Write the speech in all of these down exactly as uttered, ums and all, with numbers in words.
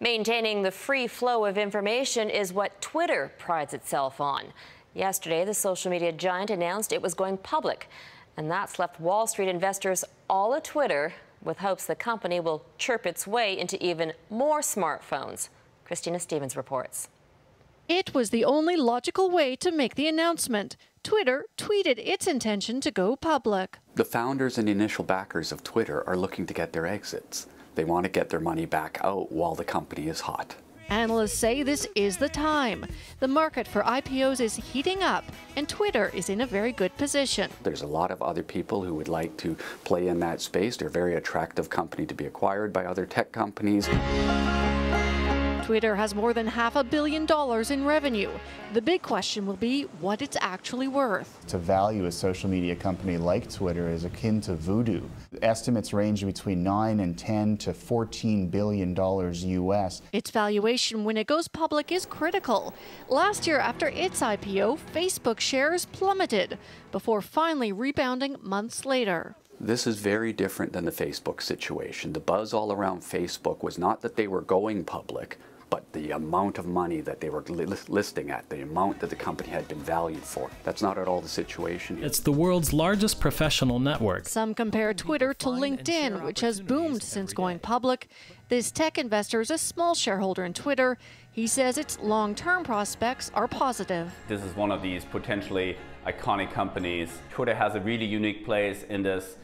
Maintaining the free flow of information is what Twitter prides itself on. Yesterday, the social media giant announced it was going public, and that's left Wall Street investors all a Twitter with hopes the company will chirp its way into even more smartphones. Christina Stevens reports. It was the only logical way to make the announcement. Twitter tweeted its intention to go public. The founders and initial backers of Twitter are looking to get their exits. They want to get their money back out while the company is hot. Analysts say this is the time. The market for I P Os is heating up, and Twitter is in a very good position. There's a lot of other people who would like to play in that space. They're a very attractive company to be acquired by other tech companies. Twitter has more than half a billion dollars in revenue. The big question will be what it's actually worth. To value a social media company like Twitter is akin to voodoo. Estimates range between nine and ten to fourteen billion dollars U S. Its valuation when it goes public is critical. Last year after its I P O, Facebook shares plummeted before finally rebounding months later. This is very different than the Facebook situation. The buzz all around Facebook was not that they were going public, but the amount of money that they were li listing at, the amount that the company had been valued for. That's not at all the situation here. It's the world's largest professional network. Some compare Twitter to LinkedIn, which has boomed since going public. This tech investor is a small shareholder in Twitter. He says its long-term prospects are positive. This is one of these potentially iconic companies. Twitter has a really unique place in this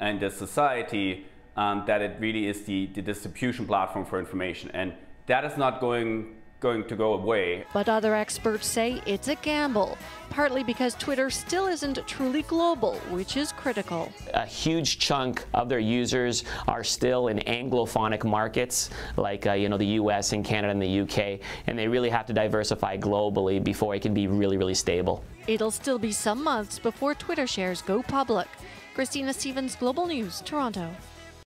and the society, um, that it really is the, the distribution platform for information, and that is not going, going to go away. But other experts say it's a gamble, partly because Twitter still isn't truly global, which is critical. A huge chunk of their users are still in anglophonic markets, like uh, you know, the U S and Canada and the U K, and they really have to diversify globally before it can be really, really stable. It'll still be some months before Twitter shares go public. Christina Stevens, Global News, Toronto.